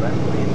correctly.